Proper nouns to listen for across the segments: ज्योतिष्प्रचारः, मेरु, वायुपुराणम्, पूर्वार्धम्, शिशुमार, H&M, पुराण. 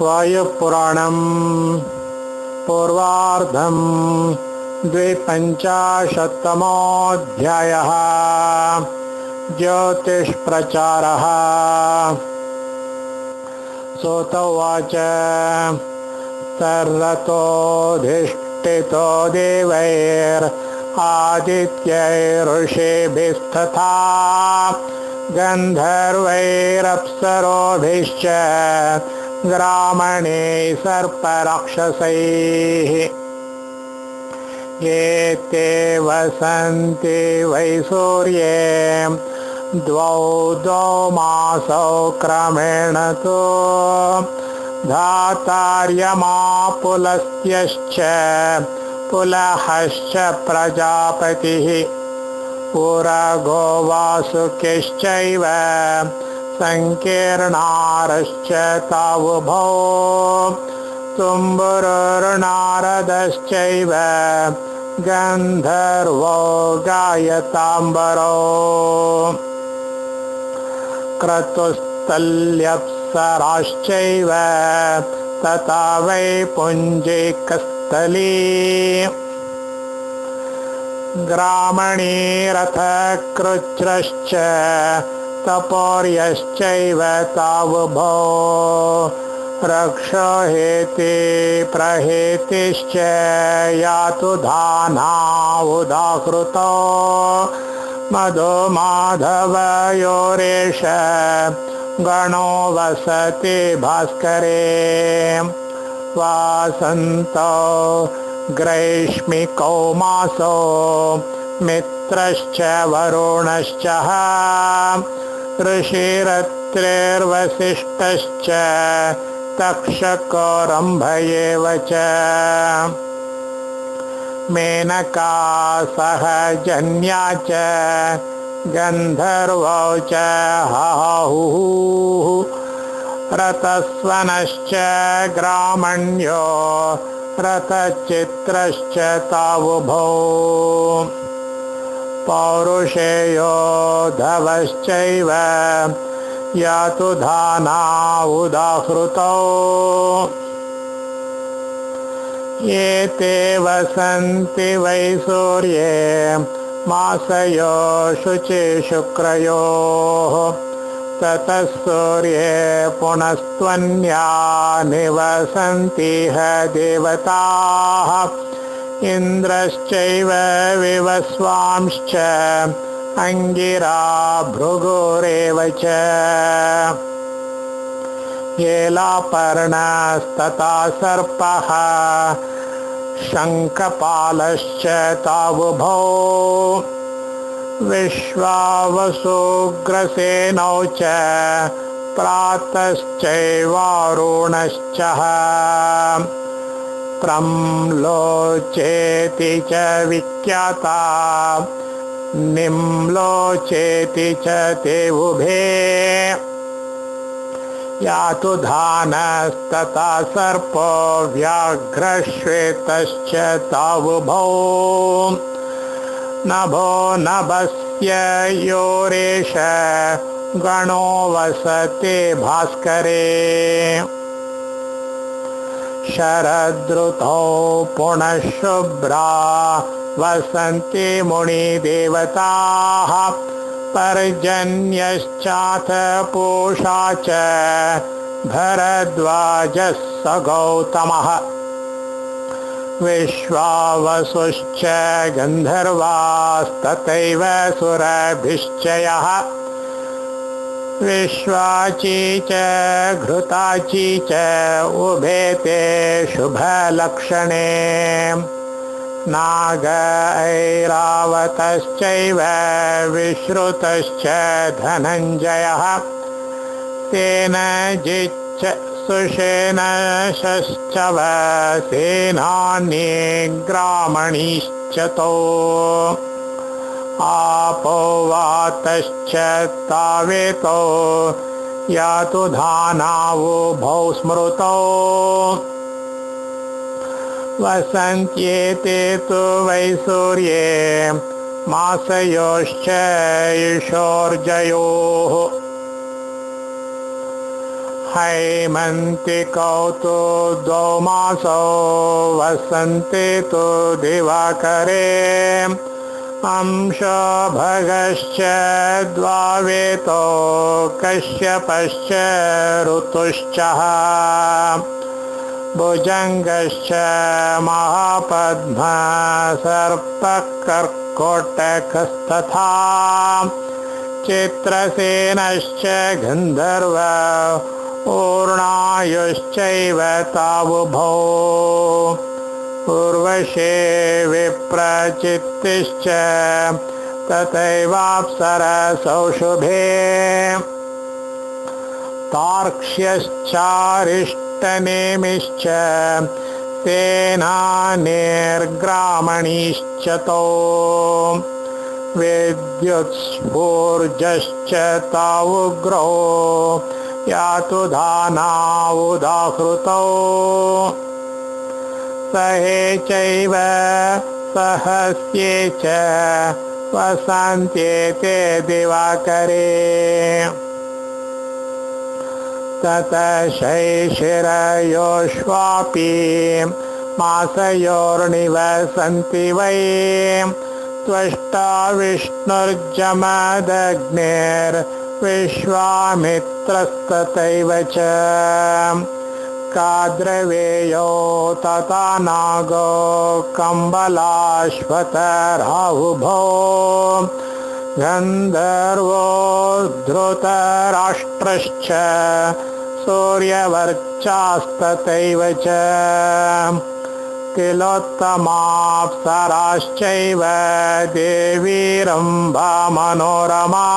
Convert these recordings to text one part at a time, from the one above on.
वायुपुराणम् पूर्वार्धम् 250तमोऽध्यायः ज्योतिष्प्रचारः। सोत उवाच सर्वतोऽधिष्ठितो देवैरादित्यैरुषिभिस्तथा गन्धर्वैरप्सरोभिश्च ग्रामणैः सर्पराक्षसैः ये ते वसन्ति वै सूर्ये द्वौ द्वौ मासौ क्रमेण तु धातार्यमापुलस्त्यश्च पुलहश्च प्रजापतिः पुरगो वासुकिश्चैव संकीर्णारश्च तावुभौ तुम्बुरुर्नारदश्चैव गंधर्वो गायतांबरो क्रतुस्तल्यप्सराश्चैव तथा वै पुंजिकस्थली ग्रामणीरथकृच्छ्रश्च तपोर्यश्चैव तावुभो रक्षहेति प्रहेतिश्च यातु धाना उदाहृतो मधुमाधवयोरेष गणो वसति भास्करे वासन्तौ ग्रैष्मिको मासो मित्रश्च वरुणश्च ऋषिरत्रेर्वसिष्ठश्च तक्षको रम्भयेव च मेनका सहजन्या च गन्धर्वौ च हाहुः रतस्वनश्च ग्रामण्यो रतचित्रश्च तावुभौ पौरुषेयोधवश्चैव यातु धाना उदाहृतो ये ते वसन्ति वै सूर्ये मासयो शुचि शुक्रयोः ततः सूर्ये पुनस्त्वन्या निवसन्ति ह देवताः इन्द्रश्चैव विवस्वांश्च अंगिरा भृगुरेव च येलापर्णस्तथा सर्पः शङ्खपालश्च तावुभौ विश्वावसुग्रसेनौ च प्रातश्चैवारुणश्च त्रं लोचेति च विख्याता निम्लोचेति च ते उभे यातु धानस्तथा सर्पो व्याघ्रश्वेतश्च तावुभौ नभो नभस्य योरेष गणो वसते भास्करे शरदृतौ पुनः शुभ्रा वसन्ति मुनिदेवताः पर्जन्यश्चाथ पूषा च भरद्वाजः स गौतमः विश्वावसुश्च गन्धर्वास्तथैव सुरभिश्चयः विश्वाची च घृताची च उभे ते शुभलक्षणे नागैरावतश्चैव विश्रुतश्च धनञ्जयः तेन जिच्च सुषेणश्चव सेनानि ग्रामणीश्च तो आपोवातश्च तावेतो यातु धानावुभौ स्मृतौ वसन्त्येते तु वै सूर्ये मासयोश्च युषोर्जयोः हैमन्तिकौतो द्वौमासौ वसन्ते तु दिवाकरे अंशो भगश्च द्वावेतो कश्यपश्च ऋतुश्चः भुजङ्गश्च महापद्मः सर्पकर्कोटकस्तथा चित्रसेनश्च गन्धर्व ऊर्णायुश्चैव तावुभौ उर्वशे विप्रचित्तिश्च तथैवाप्सरसौषुभे तार्क्ष्यश्चारिष्टनेमिश्च सेनानिर्ग्रामणीश्च तौ विद्युत्स्फूर्जश्च तावुग्रो यातु धानावुदाहृतौ सहे चैव सहस्ये च वसन्त्येते दिवाकरे ततः शैशिरयोष्वापि मासयोर्निवसन्ति वै त्वष्टा विष्णुर्जमदग्निर्विश्वामित्रस्तथैव च काद्रवेयो तथा नागो कम्बलाश्वतराहुभो गन्धर्वो धृतराष्ट्रश्च सूर्यवर्चास्तथैव च किलोत्तमाप्सराश्चैव देवीरम्भा मनोरमा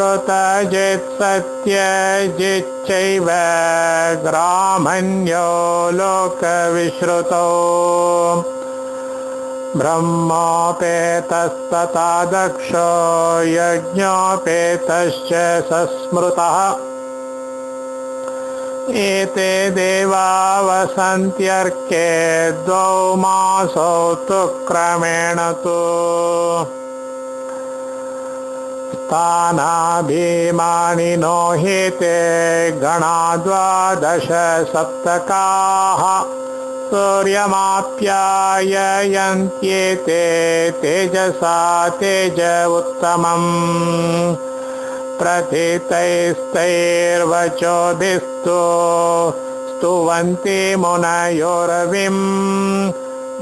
ऋतजित्सत्यजिच्चैव ग्रामण्यो लोकविश्रुतौ ब्रह्मोपेतस्तथा दक्षो यज्ञोपेतश्च सस्मृतः एते देवा वसन्त्यर्के द्वौ मासौ तु क्रमेण तु स्थानाभिमानि नोहिते गणा द्वादश सप्तकाः सूर्यमाप्याययन्त्येते तेजसा तेज उत्तमम् प्रथितैस्तैर्वचोभिस्तु स्तुवन्ति मुनयोरविम्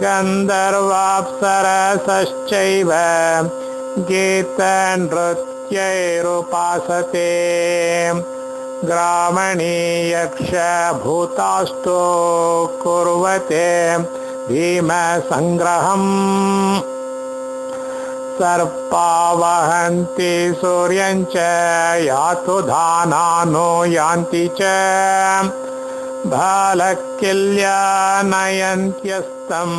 गन्धर्वाप्सरसश्चैव गीतनृत्यैरुपासते ग्रामणीयक्ष भूतास्तो कुर्वते भीमसंग्रहम् सर्पावहन्ति सूर्यं च यातु धानानो यान्ति च भालकिल्या नयन्त्यस्तं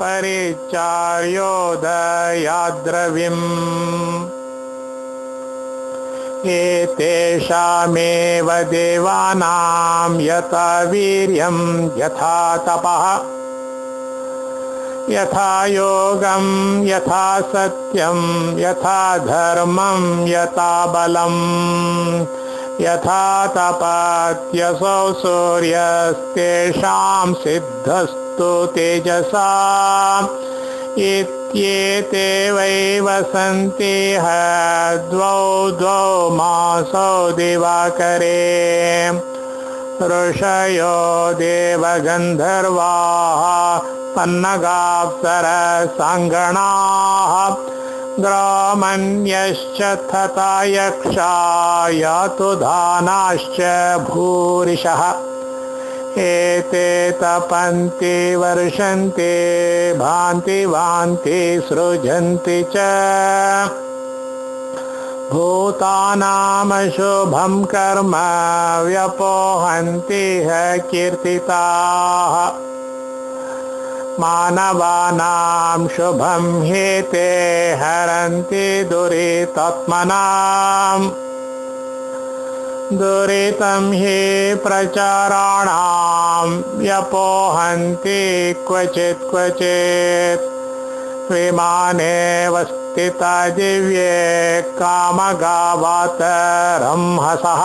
परिचार्योदयाद्रविम् एतेषामेव देवानां यथा वीर्यं यथा तपः यथा योगं यथा सत्यं यथा धर्मं यथा बलं यथा तपात्यसौ सूर्यस्तेषां सिद्धस्तु तेजसा इत्येते वै वसन्ति द्वौ द्वौ मासौ दिवाकरे ऋषयो देवगन्धर्वाः पन्नगाप्सरसाङ्गणाः ग्रामण्यश्च तथा यक्षा यातु धानाश्च भूरिशः एते तपन्ति वर्षन्ति भान्ति भान्ति सृजन्ति च भूतानामशुभं कर्म व्यपोहन्ति कीर्तिताः मानवानां शुभं हेते हरन्ति दुरितात्मनां दुरितं हि प्रचाराणां व्यपोहन्ति क्वचित् क्वचित् विमाने स्थिता दिव्ये कामगावातरं हसः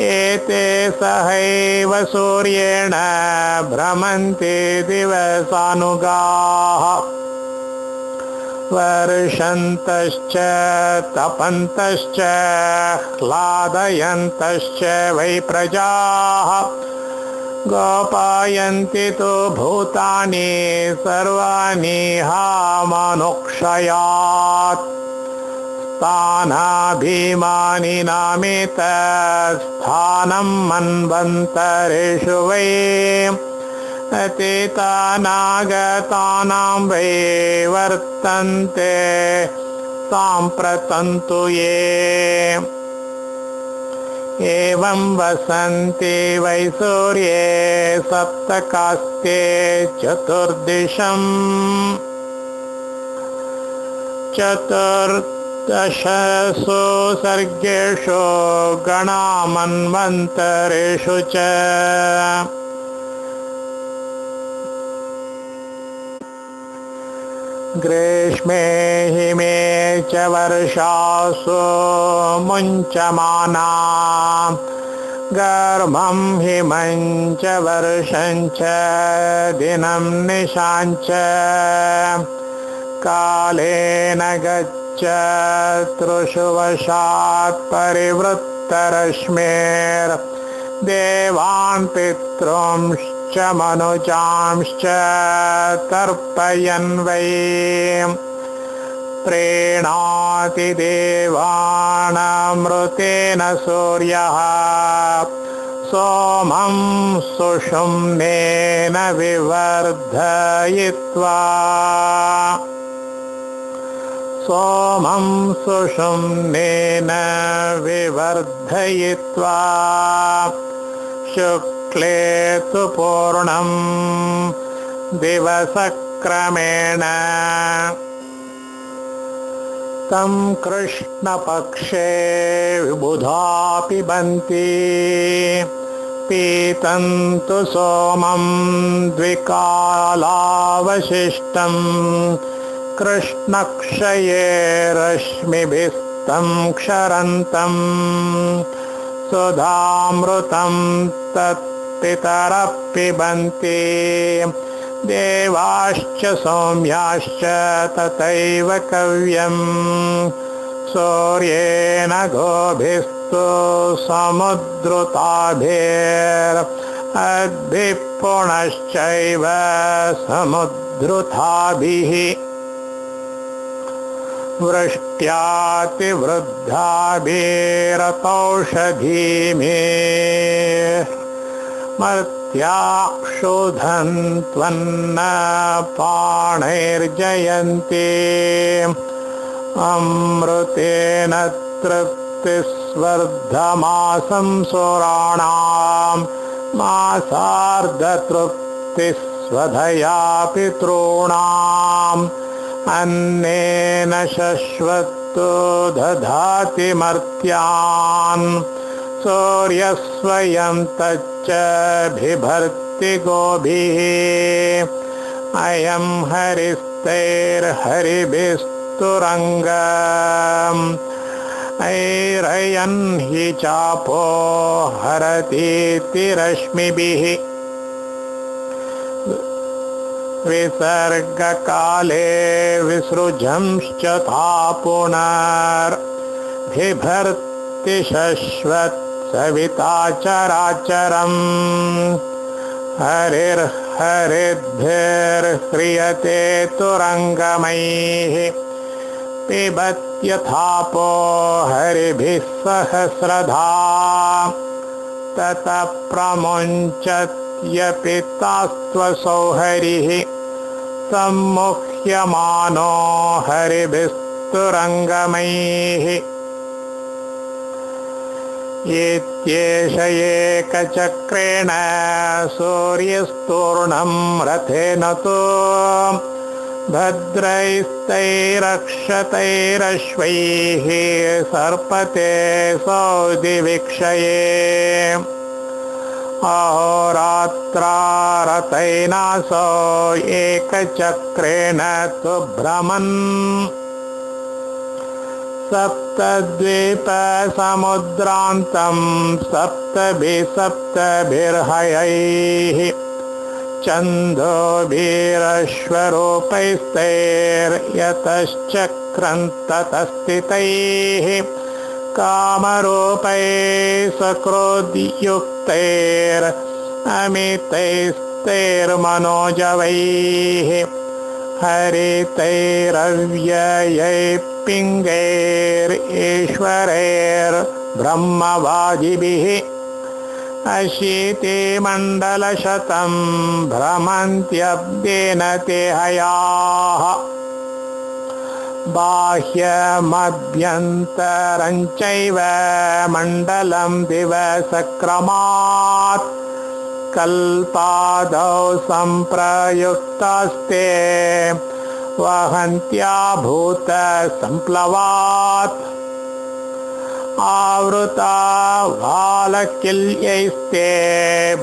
एते सहैव सूर्येण भ्रमन्ति दिवसानुगाः वर्षन्तश्च तपन्तश्च ह्लादयन्तश्च वै प्रजाः गोपायन्ति तो भूतानि सर्वाणि हा मनुक्षयात् ताना भीमानि नामेत स्थानं मन्वन्तरेषु वै अतीतानागतानां वै वर्तन्ते साम्प्रतन्तु ये एवं वसन्ति वै सूर्ये सप्तकास्ते चतुर्दिशम् चतुर्दशसु सर्गेषु गणामन्वन्तरेषु च ग्रीष्मे हिमे च वर्षासु मुञ्चमाना गर्भं हिमं च वर्षं च दिनं निशां च कालेन गच्छत्रुषु वशात् परिवृत्तरश्मेर्देवान् पितृंश्च मनुजांश्च तर्पयन् वै प्रेणाति देवानामृतेन सूर्यः सोमं सुषुम्नेन विवर्धयित्वा शुक्ले तु पूर्णं दिवसक्रमेण तं कृष्णपक्षे विबुधा पिबन्ति पीतं तु सोमं द्विकालावशिष्टं कृष्णक्षये रश्मिभिस्तं क्षरन्तं सुधामृतं तत्पितरः पिबन्ति देवाश्च सौम्याश्च तथैव कव्यं सूर्येण गोभिस्तु समुद्रुताभिर्द्भिः पुनश्चैव समुद्रुताभिः वृष्ट्यातिवृद्धाभिरतौषधीभिः मर्त्याक्षुधन्त्वन्न पाणैर्जयन्ति अमृतेन तृप्तिस्वर्धमासं सुराणां मासार्धतृप्तिस्वधया पितॄणाम् अन्नेन शश्वतो दधाति मर्त्यान् सूर्यस्वयं तच्च बिभर्ति गोभिः अयं हरिस्तैर्हरिभिस्तुरङ्गम् ऐरयन् हि चापो हरतीति रश्मिभिः विसर्गकाले विसृजंश्च था पुनर्बिभर्ति शश्वत् सविता चराचरम् हरिर्हरिद्भिर्ह्रियते तुरङ्गमैः पिबत्यथापो हरिभिः सहस्रधा ततः प्रमुञ्चत्यपितास्त्वसौ हरिः सम्मुह्यमानो हरिभिस्तुरङ्गमैः एत्येष एकचक्रेण सूर्यस्तूर्णं रथेन तु भद्रैस्तैरक्षतैरश्वैः सर्पते सौदिवीक्षये अहोरात्रारतैनासौ एकचक्रेण तु भ्रमन् सप्तद्वीपसमुद्रान्तं सप्तभिर्हयैः छन्दोभिरश्वरूपैस्तैर्यतश्चक्रन्ततस्थितैः कामरूपैः सकृद्युक्तैरमितैस्तैर्मनोजवैः हरितैरव्ययैः पिङ्गैर्ईश्वरैर्ब्रह्मवादिभिः अशीतिमण्डलशतं भ्रमन्त्यब्देन ते हयाः बाह्यमभ्यन्तरञ्चैव मण्डलं दिवसक्रमात् कल्पादौ सम्प्रयुक्तास्ते वहन्त्या भूत संप्लवात् आवृता वालकिल्यैस्ते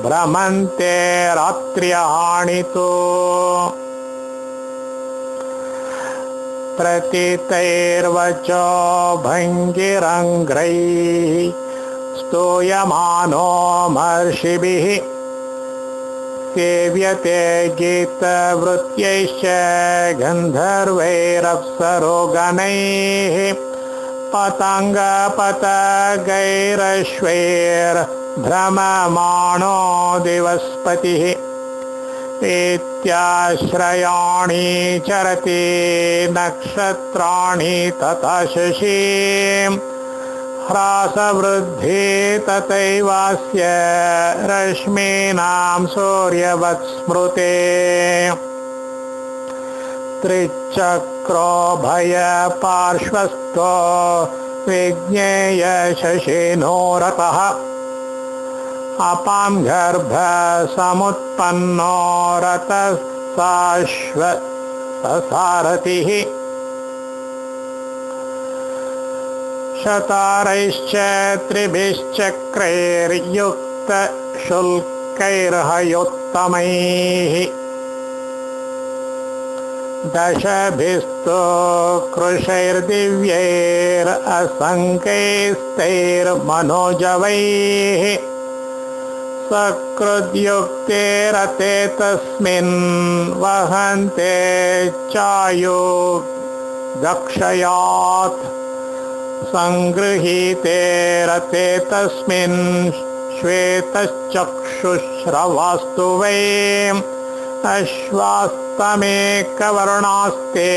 भ्रमन्ते रात्र्याणितो प्रतितैर्वचो भङ्गिरङ्घ्रैः स्तूयमानो महर्षिभिः सेव्यते गीतवृत्यैश्च गन्धर्वैरप्सरोगणैः पतङ्गपतगैरश्वैर्भ्रममाणो दिवस्पतिः इत्याश्रयाणि चरति नक्षत्राणि तथा शशी ह्रासवृद्धि तथैवास्य रश्मीनां सूर्यवत् स्मृते त्रिचक्रो भयपार्श्वस्थो विज्ञेय शशिनोरतः अपां गर्भसमुत्पन्नो रतस्सारथिः शतारैश्च त्रिभिश्चक्रैर्युक्तशुल्कैर्हयोत्तमैः दशभिस्तो कृशैर्दिव्यैरसङ्कैस्तैर्मनोजवैः सकृद्युक्ते रते तस्मिन् वहन्ते चायो दक्षयात् संगृहीते रते तस्मिन् श्वेतश्चक्षुश्रवास्तु वै अश्वास्तमेकवर्णास्ते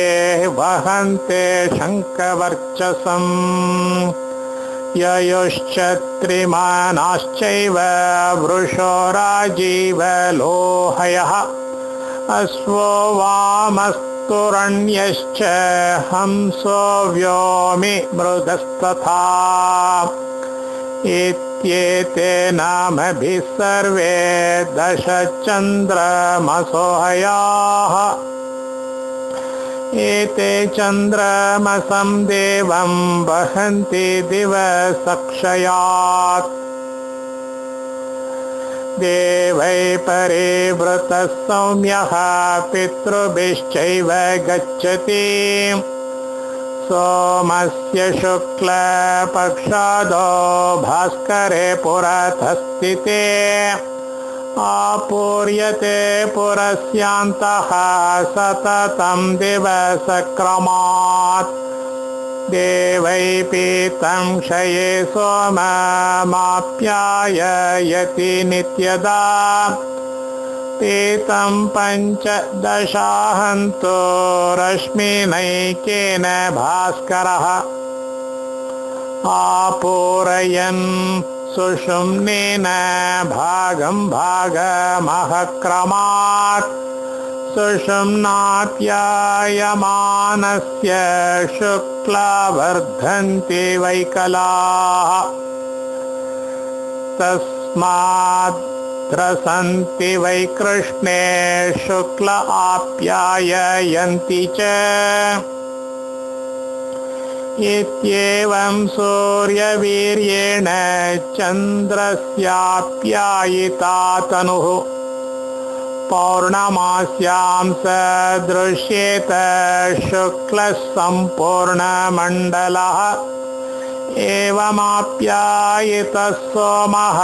वहन्ते शङ्खवर्चसम् ययोश्च त्रिमानाश्चैव वृषो राजीवलोहयः अश्वो वामस्तुरण्यश्च हंसो व्योमि मृगस्तथा इत्येते नामभिः सर्वे दशचन्द्रमसोहयाः एते चन्द्रमसं देवं वहन्ति दिवसक्षयात् देवैः परिवृतः सौम्यः पितृभिश्चैव गच्छति सोमस्य शुक्लपक्षादौ भास्करे पुरतस्थिते आपूर्यते पुरस्यान्तः सततं दिवसक्रमात् देवैः पीतं क्षये सोममाप्याययति नित्यदा पीतं पञ्चदशाहन्तो रश्मिनैकेन भास्करः आपूरयन् सुषुम्नेन भागं भागमहक्रमात् सुषुम्नाप्यायमानस्य शुक्ला वर्धन्ते वैकलाः तस्मात् त्रसन्ति वै कृष्णे शुक्ल आप्याययन्ति च इत्येवं सूर्यवीर्येण चन्द्रस्याप्यायिता तनुः पौर्णमास्यां सदृश्येत शुक्ल संपूर्ण मंडलः एवमाप्यायत सोमः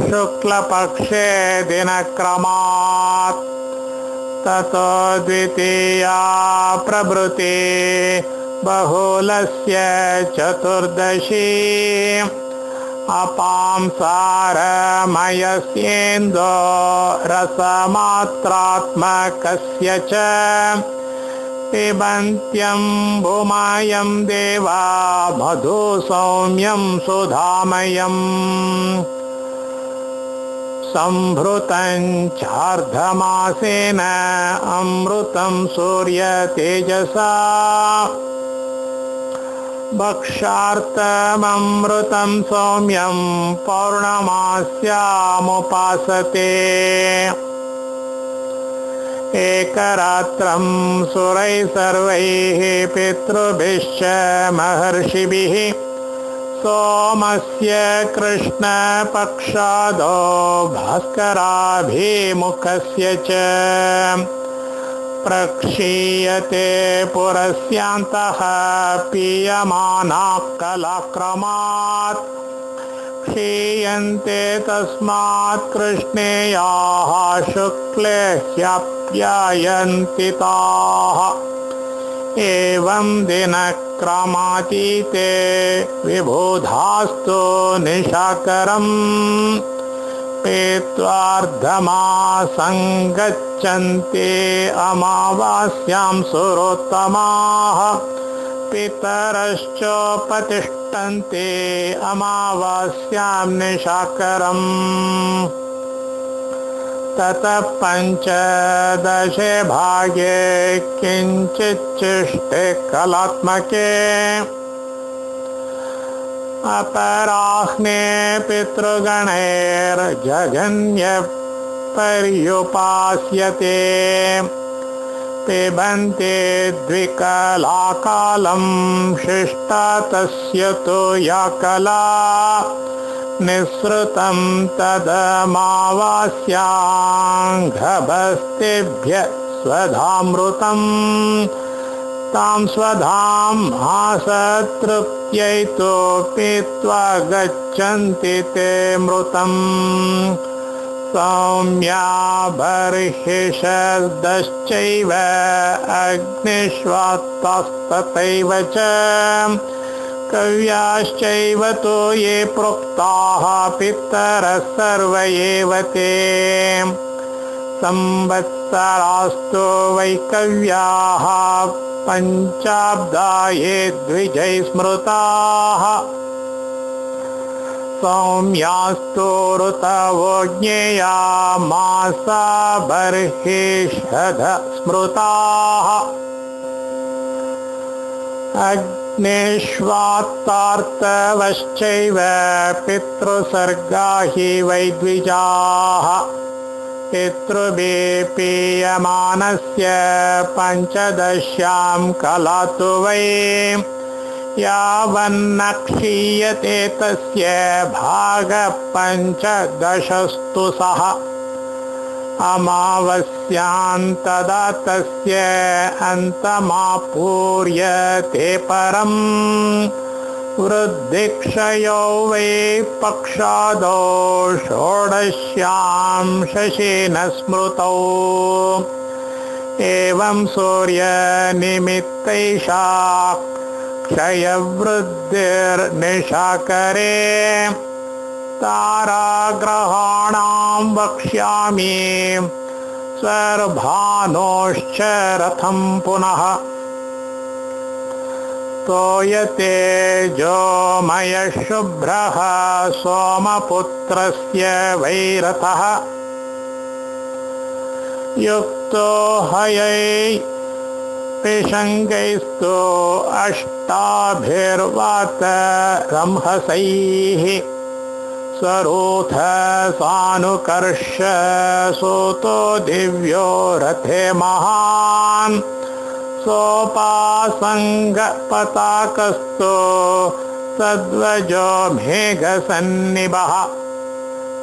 शुक्ल पक्षे दिनक्रमात् ततो द्वितीया प्रभृति बहुलस्य चतुर्दशी अपांसारमयस्येन्दो रसमात्रात्मकस्य च पिबन्त्यम्बुमायं देवा मधु सौम्यं सुधामयम् संभृतं चार्धमासेन अमृतं सूर्य तेजसा भक्षार्तममृतं सौम्यं पौर्णमास्यामुपासते एकरात्रं सुरैः सर्वैः पितृभिश्च महर्षिभिः सोमस्य कृष्णपक्षादो भास्कराभिमुखस्य च प्रक्षीयते पुरस्यान्तः पीयमानाः कलाक्रमात् क्षीयन्ते तस्मात् कृष्णेयाः शुक्ले ह्याप्यायन्ति ताः एवं दिनक्रमातीते विबुधास्तु निशाकरम् पेत्वार्धमासंगच्छन्ते अमावास्यां सुरोत्तमाः पितरश्चोपतिष्ठन्ते अमावास्यां निशाकरम् ततः पंचदशे भागे किञ्चिच्चिष्टे कलात्मके अपराह्ने पितृगणैर्जघन्य पर्युपास्यते पिबन्ते द्विकलाकालं शिष्टा तस्य तु या कला निःसृतं तदमावास्याङ्घभस्तेभ्य स्वधामृतम् तां स्वधाम आसतृप्त्यैतो पीत्वा गच्छन्ति ते मृतं सौम्या बर्हिषदश्चैव अग्निष्वात्तस्ततैव च कव्याश्चैव तो ये प्रोक्ताः पितरः सर्व एव ते संवत्सरास्तु वैकव्याः पंचाब्दा ये द्विजै स्मृताः सौम्यास्तु ऋतवो ज्ञेया मासा बर्हिषद स्मृताः अग्निष्वात्तार्तवश्चैव पितृसर्गा हि वै द्विजाः पितृभिपीयमानस्य पंचदश्यां कला तु वै यावन्न क्षीयते तस्य भागपञ्चदशस्तु सः अमावस्यां तदा तस्य अन्तमापूर्यते परम् वृद्धिक्षयो वै पक्षादो षोडश्यां शशेन स्मृतौ एवं सूर्यनिमित्तैषा क्षयवृद्धिर्निशाकरे ताराग्रहाणां वक्ष्यामि सर्भानोश्च रथं पुनः तोयते जोमयशुभ्रः सोमपुत्रस्य वैरथः युक्तो हयै पिशङ्गैस्तु अष्टाभिर्वातरंहसैः स्वरूथ सानुकर्ष सोतो दिव्यो रथे महान् सोपासंग पताकस्तो सद्वजो मेघसन्निभः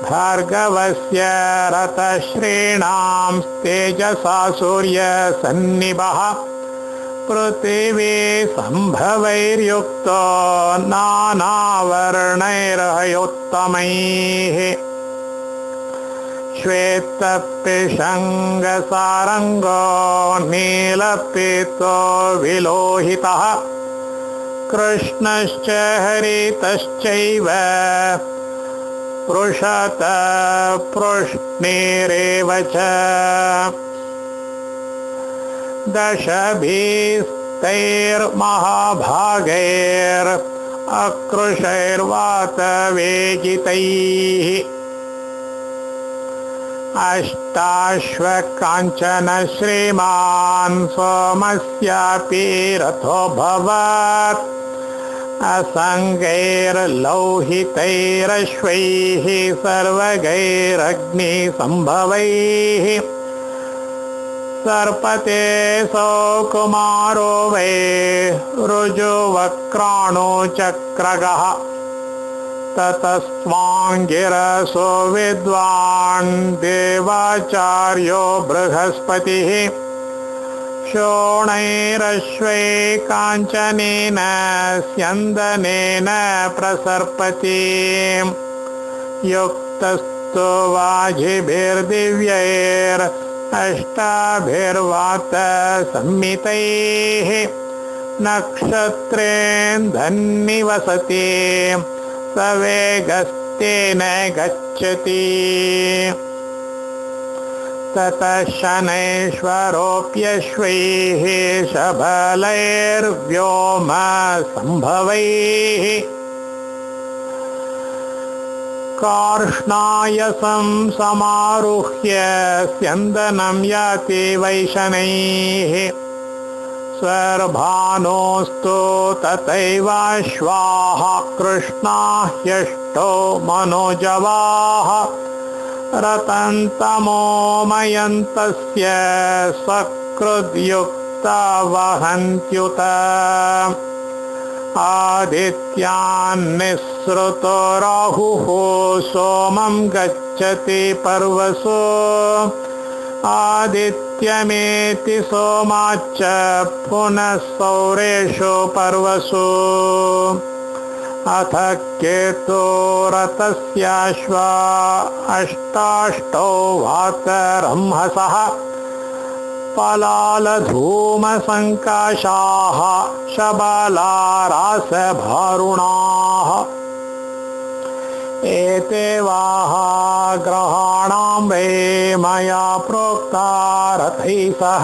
भार्गवस्य रतश्रीणां तेजसा सूर्य सन्निभः पृथिवी संभवैर्युक्तो नानावर्णैर्हयोत्तमैः श्वेतपिशङ्गसारङ्गो नीलपीतो विलोहितः कृष्णश्च हरितश्चैव पृषतः पृष्णेरेव च दशभिस्तैर्महाभागैरकृशैर्वातवेजितैः अष्टाश्वकाञ्चन श्रीमान् सोमस्यापि रथोऽभवत् असङ्गैर्लौहितैरश्वैः सर्वगैरग्निसम्भवैः सर्पते सौ कुमारो वै ऋजुवक्राणो चक्रगः ततस्वाङ्गिरसो विद्वान् देवाचार्यो बृहस्पतिः शोणैरश्वैः काञ्चनेन स्यन्दनेन प्रसर्पति युक्तस्तो वाजिभिर्दिव्यैरष्टाभिर्वात सम्मितैः नक्षत्रेन्धन्निवसति सवेगस्तेन गच्छति ततः शनैश्वरोऽप्यश्वैः शबलैर्व्योम सम्भवैः कार्ष्णायसं समारुह्य स्यन्दनं याति वैशनैः स्वर्भानोऽस्तु तथैवाश्वाः कृष्णाः यष्टो मनोजवाः रतन्तमोमयन्तस्य सकृद्युक्ता वहन्त्युत आदित्यान्निःसृतो राहुः सोमं गच्छति पर्वसो आदित्यमेति सोमाच्च पुनः सौरेषु पर्वसु अथ केतो रतस्याश्वा अष्टाष्टौ वातरंहसः पलालधूमसङ्काशाः शबलारासभारुणाः एते वाः ग्रहाणां वै मया प्रोक्ता रथैः सह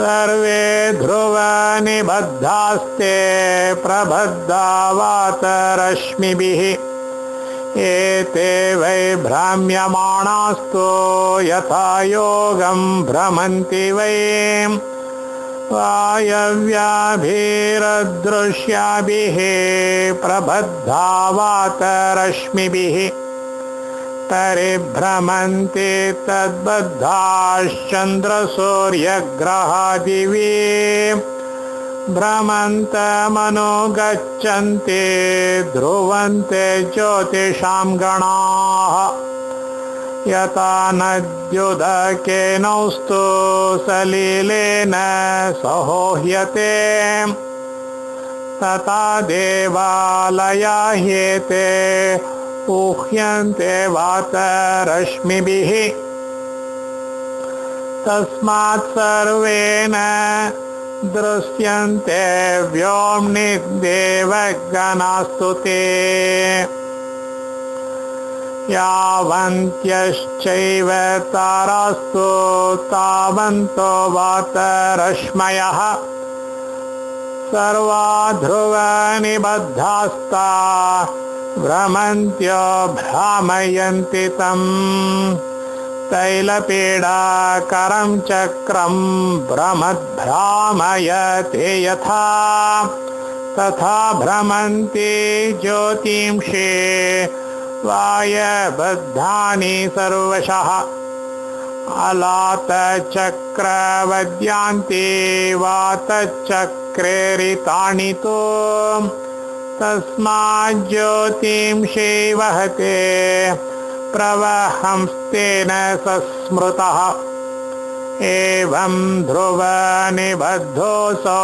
सर्वे ध्रुवनिबद्धास्ते प्रबद्धा वातरश्मिभिः एते वै भ्राम्यमाणास्तु यथा योगं भ्रमन्ति वै वायव्याभिरदृश्याभिः प्रबद्धा वातरश्मिभिः परिभ्रमन्ति तद्बद्धाश्चन्द्रसूर्यग्रहादिवि भ्रमन्तमनो गच्छन्ति ध्रुवन्ते ज्योतिषां गणाः यथा नद्युदकेनौस्तु सलिलेन सहोह्यते तथा देवालया ह्येते ह्यन्ते वातरश्मिभिः तस्मात् सर्वेण दृश्यन्ते व्योम्नि देवगणास्तु ते यावन्त्यश्चैव तारास्तु तावन्तो वातरश्मयः सर्वा ध्रुवनिबद्धास्ता भ्रमन्त्यो भ्रामयन्ति तं तैलपीडाकरं चक्रं भ्रमद्भ्रामयते यथा तथा भ्रमन्ति ज्योतिंषे वायबद्धानि सर्वशः अलातचक्रवद्यान्ति वातचक्रेरितानि तु तस्मात् ज्योतिंषि वहते प्रवहंस्तेन सस्मृतः एवं ध्रुव निबद्धोऽसौ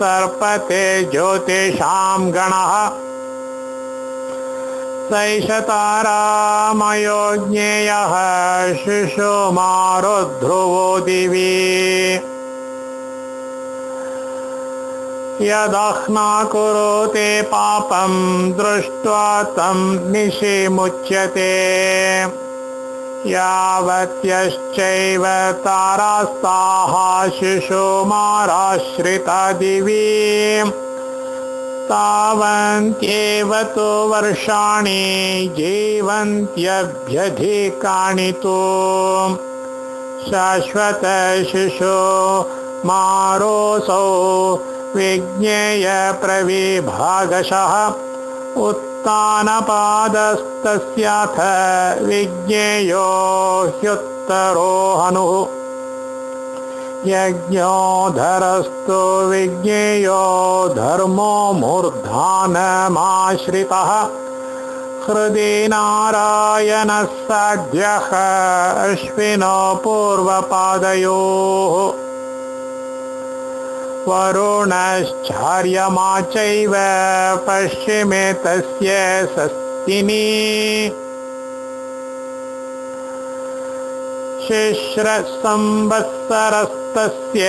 सर्पते ज्योतिषां गणः सैषतारामयो ज्ञेयः शिशुमारुध्रुवो दिवि यदह्ना कुरुते पापं दृष्ट्वा तं निशि मुच्यते यावत्यश्चैव तारास्ताः शिशुमाराश्रिता दिवि तावन्त्येव तु वर्षाणि जीवन्त्यभ्यधिकानि तु शाश्वत शिशुमारोऽसौ विज्ञेय प्रविभागशः उत्तानपादस्तस्याथ विज्ञेयो ह्युत्तरो हनुः यज्ञोधरस्तु विज्ञेयो धर्मो मूर्धानमाश्रितः हृदि नारायणः साध्यः अश्विनो पूर्वपादयोः वरुणश्चार्यमाचैव पश्चिमे तस्य षष्टिनी शिश्रसंवत्सरस्तस्य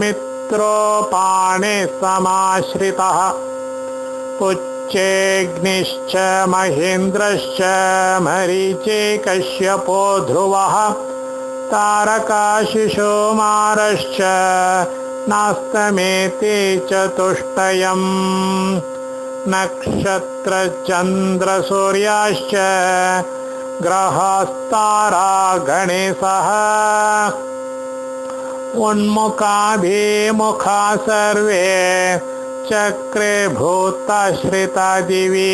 मित्रोपाने समाश्रितः पुच्छेऽग्निश्च महेन्द्रश्च मरीचे कश्यपो ध्रुवः तारकाशिशुमारश्च नास्तमेते चतुष्टयम् नक्षत्रचन्द्रसूर्याश्च ग्रहस्तारा गणेशः उन्मुखाभिमुखा सर्वे चक्रे भूताश्रिता दिवि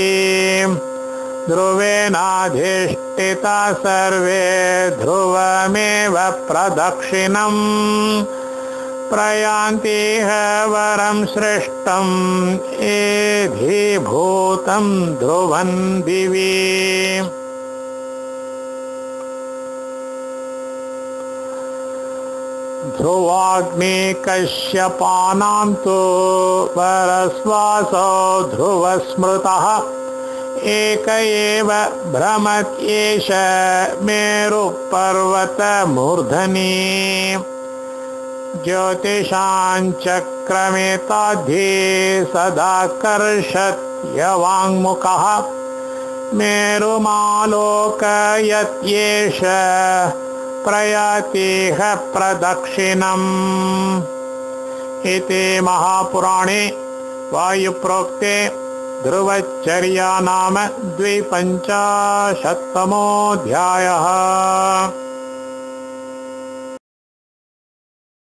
ध्रुवेनाधिष्ठिता सर्वे ध्रुवमेव प्रदक्षिणम् प्रयान्ति वरं श्रेष्ठं एधि भूतं ध्रुवं दिवि ध्रुवाग्नि कश्यपानां तु परश्वासो ध्रुवस्मृतः एक एव भ्रमत्येष मेरुपर्वतमूर्धनि ज्योतिषाञ्चक्रमेताद्धि सदाकर्षत्यवाङ्मुखः मेरुमालोकयत्येष प्रयातिह प्रदक्षिणम् इति महापुराणे वायुप्रोक्ते ध्रुवचर्या नाम 250तमोऽध्यायः।